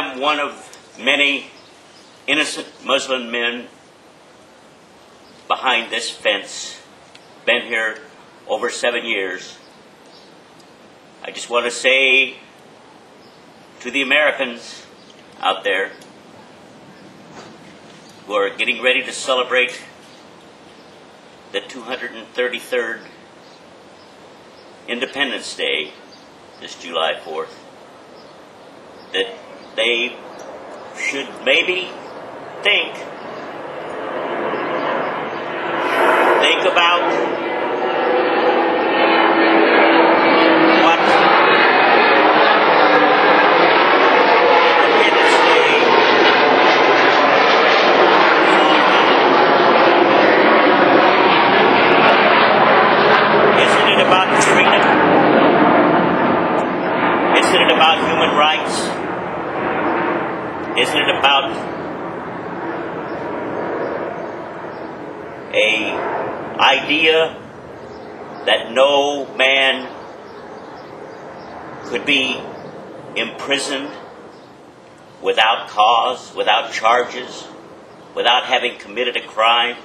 am one of many innocent Muslim men behind this fence, been here over 7 years. I just want to say to the Americans out there who are getting ready to celebrate the 233rd Independence Day this July 4th, that they should maybe think about what Independence Day is all about. Isn't it about freedom? Isn't it about human rights? Isn't it about a idea that no man could be imprisoned without cause, without charges, without having committed a crime,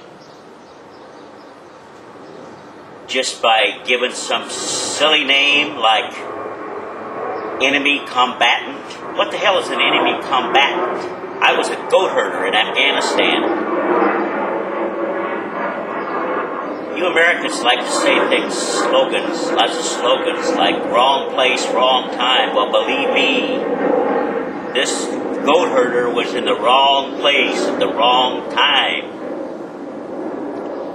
just by given some silly name like enemy combatant? What the hell is an enemy combatant? I was a goat herder in Afghanistan. You Americans like to say things, slogans, lots of slogans like wrong place, wrong time. Well, believe me, this goat herder was in the wrong place at the wrong time.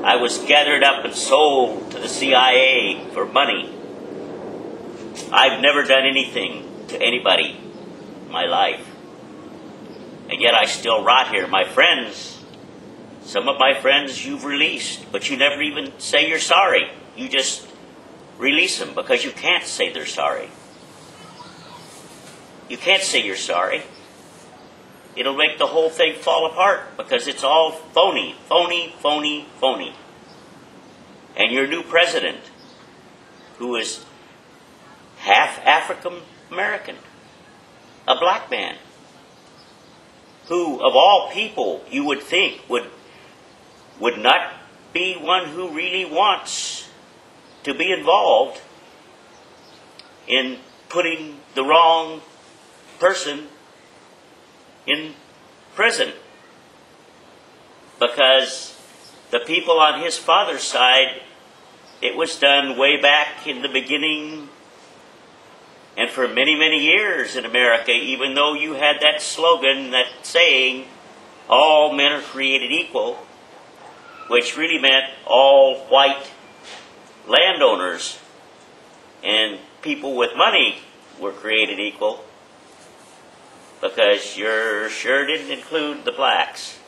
I was gathered up and sold to the CIA for money. I've never done anything to anybody in my life. And yet I still rot here. My friends, some of my friends you've released, but you never even say you're sorry. You just release them because you can't say they're sorry. You can't say you're sorry. It'll make the whole thing fall apart because it's all phony, phony, phony, phony. And your new president, who is half African American, a black man, who of all people you would think would not be one who really wants to be involved in putting the wrong person in prison, because the people on his father's side, it was done way back in the beginning and for many, many years in America, even though you had that slogan, that saying, all men are created equal, which really meant all white landowners and people with money were created equal, because you sure didn't include the blacks.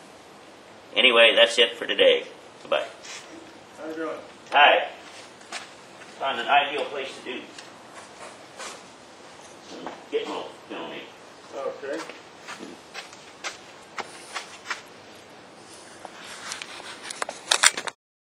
Anyway, that's it for today. Goodbye. How you doing? Hi. Found an ideal place to do. Get more filming. Okay.